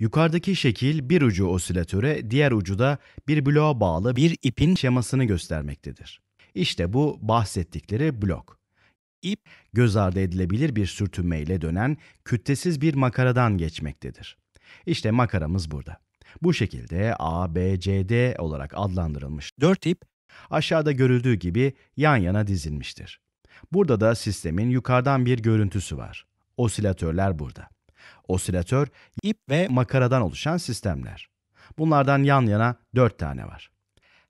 Yukarıdaki şekil bir ucu osilatöre, diğer ucu da bir bloğa bağlı bir ipin şemasını göstermektedir. İşte bu bahsettikleri blok. İp, göz ardı edilebilir bir sürtünmeyle dönen kütlesiz bir makaradan geçmektedir. İşte makaramız burada. Bu şekilde A, B, C, D olarak adlandırılmış 4 ip, aşağıda görüldüğü gibi yan yana dizilmiştir. Burada da sistemin yukarıdan bir görüntüsü var. Osilatörler burada. Osilatör, ip ve makaradan oluşan sistemler. Bunlardan yan yana 4 tane var.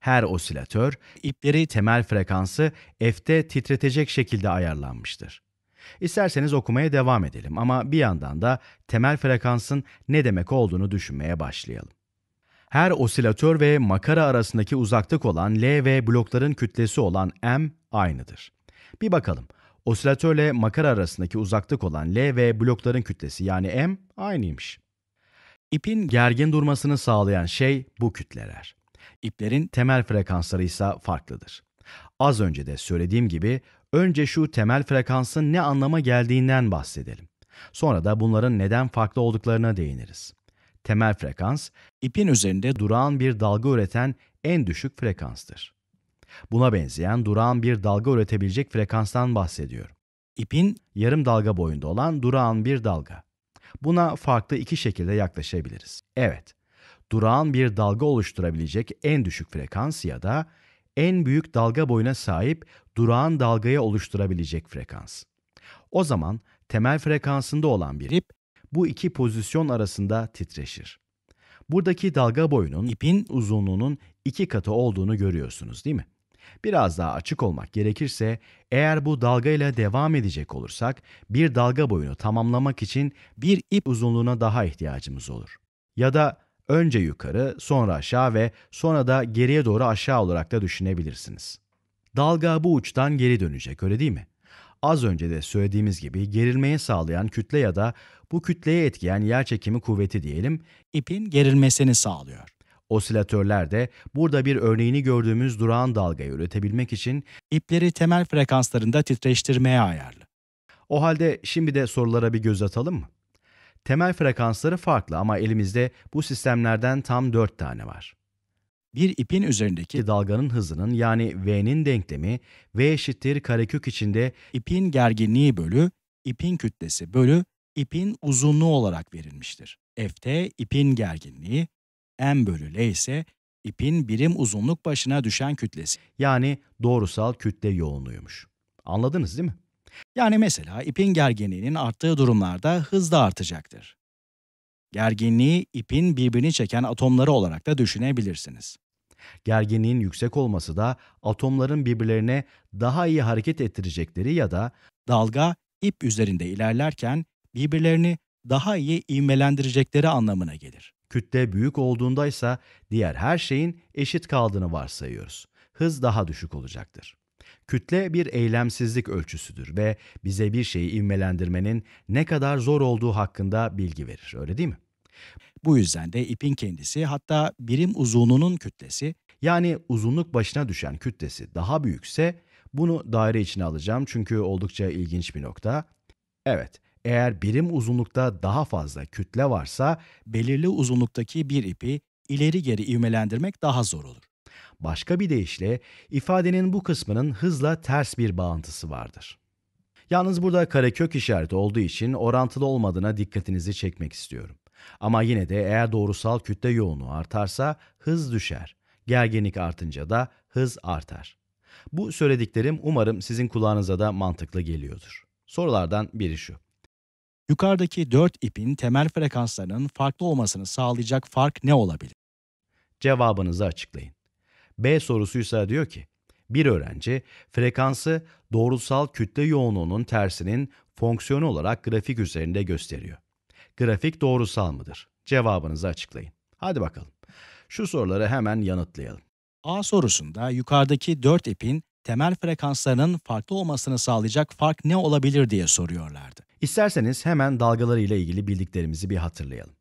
Her osilatör, ipleri temel frekansı F'te titretecek şekilde ayarlanmıştır. İsterseniz okumaya devam edelim ama bir yandan da temel frekansın ne demek olduğunu düşünmeye başlayalım. Her osilatör ve makara arasındaki uzaklık olan L ve blokların kütlesi olan M aynıdır. Bir bakalım. Osilatörle makara arasındaki uzaklık olan L ve blokların kütlesi yani M aynıymış. İpin gergin durmasını sağlayan şey bu kütleler. İplerin temel frekansları ise farklıdır. Az önce de söylediğim gibi önce şu temel frekansın ne anlama geldiğinden bahsedelim. Sonra da bunların neden farklı olduklarına değiniriz. Temel frekans, ipin üzerinde durağan bir dalga üreten en düşük frekanstır. Buna benzeyen durağan bir dalga üretebilecek frekanstan bahsediyorum. İpin yarım dalga boyunda olan durağan bir dalga. Buna farklı iki şekilde yaklaşabiliriz. Evet, durağan bir dalga oluşturabilecek en düşük frekans ya da en büyük dalga boyuna sahip durağan dalgayı oluşturabilecek frekans. O zaman temel frekansında olan bir ip bu iki pozisyon arasında titreşir. Buradaki dalga boyunun ipin uzunluğunun 2 katı olduğunu görüyorsunuz değil mi? Biraz daha açık olmak gerekirse, eğer bu dalgayla devam edecek olursak, bir dalga boyunu tamamlamak için bir ip uzunluğuna daha ihtiyacımız olur. Ya da önce yukarı, sonra aşağı ve sonra da geriye doğru aşağı olarak da düşünebilirsiniz. Dalga bu uçtan geri dönecek, öyle değil mi? Az önce de söylediğimiz gibi gerilmeyi sağlayan kütle ya da bu kütleye etkileyen yerçekimi kuvveti diyelim, ipin gerilmesini sağlıyor. Osilatörler de burada bir örneğini gördüğümüz durağan dalgayı üretebilmek için ipleri temel frekanslarında titreştirmeye ayarlı. O halde şimdi de sorulara bir göz atalım mı? Temel frekansları farklı ama elimizde bu sistemlerden tam 4 tane var. Bir ipin üzerindeki dalganın hızının yani V'nin denklemi V eşittir karekök içinde ipin gerginliği bölü ipin kütlesi bölü ipin uzunluğu olarak verilmiştir. F'te ipin gerginliği, M bölü L ise ipin birim uzunluk başına düşen kütlesi. Yani doğrusal kütle yoğunluğuymuş. Anladınız değil mi? Yani mesela ipin gerginliğinin arttığı durumlarda hız da artacaktır. Gerginliği ipin birbirini çeken atomları olarak da düşünebilirsiniz. Gerginliğin yüksek olması da atomların birbirlerine daha iyi hareket ettirecekleri ya da dalga ip üzerinde ilerlerken birbirlerini daha iyi ivmelendirecekleri anlamına gelir. Kütle büyük olduğunda ise diğer her şeyin eşit kaldığını varsayıyoruz. Hız daha düşük olacaktır. Kütle bir eylemsizlik ölçüsüdür ve bize bir şeyi ivmelendirmenin ne kadar zor olduğu hakkında bilgi verir, öyle değil mi? Bu yüzden de ipin kendisi hatta birim uzunluğunun kütlesi yani uzunluk başına düşen kütlesi daha büyükse bunu daire içine alacağım çünkü oldukça ilginç bir nokta. Evet, eğer birim uzunlukta daha fazla kütle varsa belirli uzunluktaki bir ipi ileri geri ivmelendirmek daha zor olur. Başka bir deyişle ifadenin bu kısmının hızla ters bir bağıntısı vardır. Yalnız burada karekök işareti olduğu için orantılı olmadığına dikkatinizi çekmek istiyorum. Ama yine de eğer doğrusal kütle yoğunluğu artarsa hız düşer. Gerginlik artınca da hız artar. Bu söylediklerim umarım sizin kulağınıza da mantıklı geliyordur. Sorulardan biri şu. Yukarıdaki 4 ipin temel frekanslarının farklı olmasını sağlayacak fark ne olabilir? Cevabınızı açıklayın. B sorusuysa diyor ki, bir öğrenci frekansı doğrusal kütle yoğunluğunun tersinin fonksiyonu olarak grafik üzerinde gösteriyor. Grafik doğrusal mıdır? Cevabınızı açıklayın. Hadi bakalım. Şu soruları hemen yanıtlayalım. A sorusunda yukarıdaki 4 ipin temel frekanslarının farklı olmasını sağlayacak fark ne olabilir diye soruyorlardı. İsterseniz hemen dalgalarıyla ilgili bildiklerimizi bir hatırlayalım.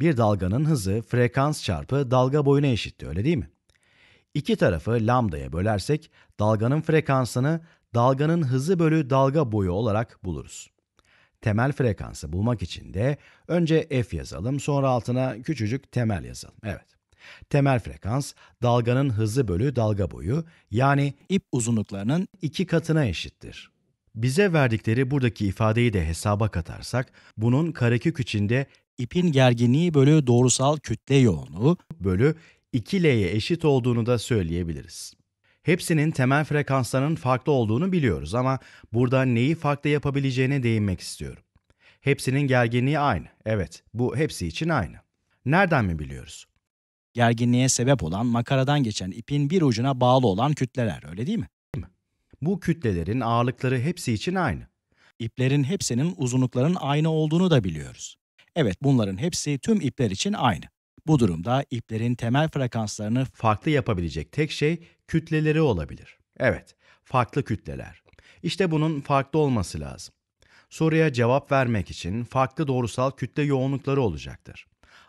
Bir dalganın hızı frekans çarpı dalga boyuna eşitti, öyle değil mi? İki tarafı lambda'ya bölersek dalganın frekansını dalganın hızı bölü dalga boyu olarak buluruz. Temel frekansı bulmak için de önce f yazalım, sonra altına küçücük temel yazalım. Evet. Temel frekans, dalganın hızı bölü dalga boyu, yani ip uzunluklarının 2 katına eşittir. Bize verdikleri buradaki ifadeyi de hesaba katarsak, bunun karekök içinde ipin gerginliği bölü doğrusal kütle yoğunluğu bölü 2L'ye eşit olduğunu da söyleyebiliriz. Hepsinin temel frekanslarının farklı olduğunu biliyoruz ama burada neyi farklı yapabileceğine değinmek istiyorum. Hepsinin gerginliği aynı. Evet, bu hepsi için aynı. Nereden mi biliyoruz? Gerginliğe sebep olan makaradan geçen ipin bir ucuna bağlı olan kütleler, öyle değil mi? Bu kütlelerin ağırlıkları hepsi için aynı. İplerin hepsinin uzunlukların aynı olduğunu da biliyoruz. Evet, bunların hepsi tüm ipler için aynı. Bu durumda iplerin temel frekanslarını farklı yapabilecek tek şey kütleleri olabilir. Evet, farklı kütleler. İşte bunun farklı olması lazım. Soruya cevap vermek için farklı doğrusal kütle yoğunlukları olacaktır.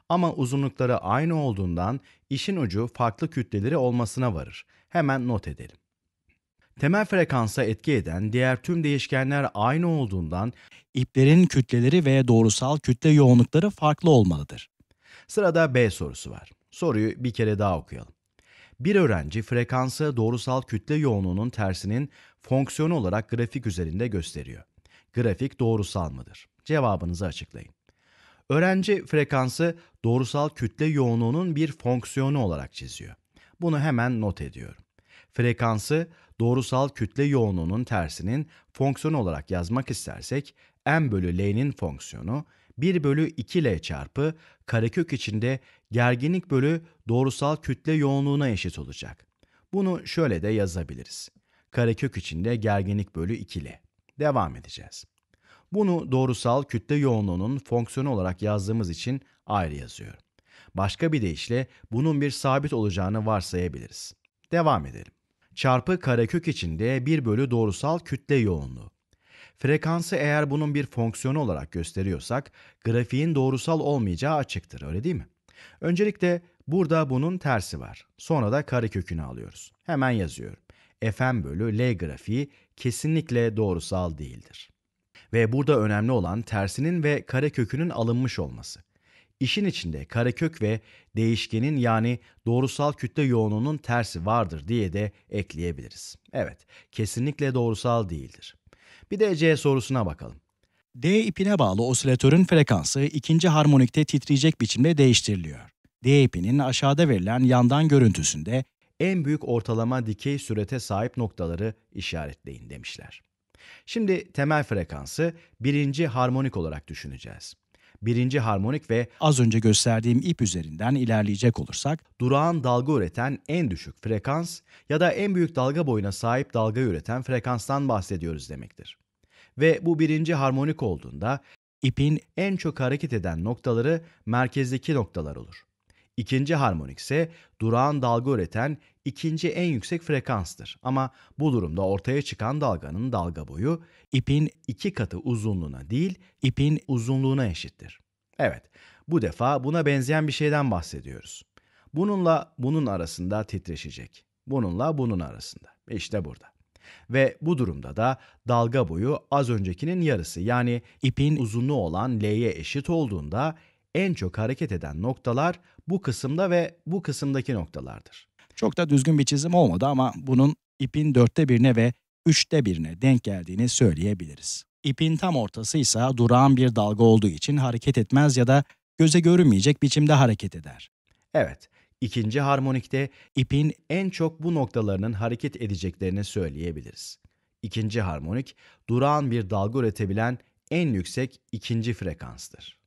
Ama uzunlukları aynı olduğundan işin ucu farklı kütleleri olmasına varır. Hemen not edelim. Temel frekansa etki eden diğer tüm değişkenler aynı olduğundan iplerin kütleleri ve doğrusal kütle yoğunlukları farklı olmalıdır. Sırada B sorusu var. Soruyu bir kere daha okuyalım. Bir öğrenci frekansı doğrusal kütle yoğunluğunun tersinin fonksiyonu olarak grafik üzerinde gösteriyor. Grafik doğrusal mıdır? Cevabınızı açıklayın. Öğrenci frekansı doğrusal kütle yoğunluğunun bir fonksiyonu olarak çiziyor. Bunu hemen not ediyorum. Frekansı doğrusal kütle yoğunluğunun tersinin fonksiyonu olarak yazmak istersek m bölü l'nin fonksiyonu 1 bölü 2l çarpı karekök içinde gerginlik bölü doğrusal kütle yoğunluğuna eşit olacak. Bunu şöyle de yazabiliriz. Karekök içinde gerginlik bölü 2l. Devam edeceğiz. Bunu doğrusal kütle yoğunluğunun fonksiyonu olarak yazdığımız için ayrı yazıyorum. Başka bir deyişle bunun bir sabit olacağını varsayabiliriz. Devam edelim. Çarpı karekök içinde 1 bölü doğrusal kütle yoğunluğu. Frekansı eğer bunun bir fonksiyonu olarak gösteriyorsak, grafiğin doğrusal olmayacağı açıktır, öyle değil mi? Öncelikle burada bunun tersi var. Sonra da karekökünü alıyoruz. Hemen yazıyorum. Fm bölü L grafiği kesinlikle doğrusal değildir. Ve burada önemli olan tersinin ve karekökünün alınmış olması. İşin içinde karekök ve değişkenin yani doğrusal kütle yoğunluğunun tersi vardır diye de ekleyebiliriz. Evet, kesinlikle doğrusal değildir. Bir de C sorusuna bakalım. D ipine bağlı osilatörün frekansı ikinci harmonikte titreyecek biçimde değiştiriliyor. D ipinin aşağıda verilen yandan görüntüsünde en büyük ortalama dikey sürete sahip noktaları işaretleyin demişler. Şimdi temel frekansı birinci harmonik olarak düşüneceğiz. Birinci harmonik ve az önce gösterdiğim ip üzerinden ilerleyecek olursak, durağan dalga üreten en düşük frekans ya da en büyük dalga boyuna sahip dalga üreten frekanstan bahsediyoruz demektir. Ve bu birinci harmonik olduğunda ipin en çok hareket eden noktaları merkezdeki noktalar olur. İkinci harmonik ise durağan dalga üreten ikinci en yüksek frekanstır. Ama bu durumda ortaya çıkan dalganın dalga boyu ipin 2 katı uzunluğuna değil, ipin uzunluğuna eşittir. Evet, bu defa buna benzeyen bir şeyden bahsediyoruz. Bununla bunun arasında titreşecek. Bununla bunun arasında. İşte burada. Ve bu durumda da dalga boyu az öncekinin yarısı, yani ipin uzunluğu olan L'ye eşit olduğunda en çok hareket eden noktalar bu kısımda ve bu kısımdaki noktalardır. Çok da düzgün bir çizim olmadı ama bunun ipin 1/4'üne ve 1/3'üne denk geldiğini söyleyebiliriz. İpin tam ortası ise durağan bir dalga olduğu için hareket etmez ya da göze görünmeyecek biçimde hareket eder. Evet, ikinci harmonikte ipin en çok bu noktalarının hareket edeceklerini söyleyebiliriz. İkinci harmonik, durağan bir dalga üretebilen en yüksek ikinci frekanstır.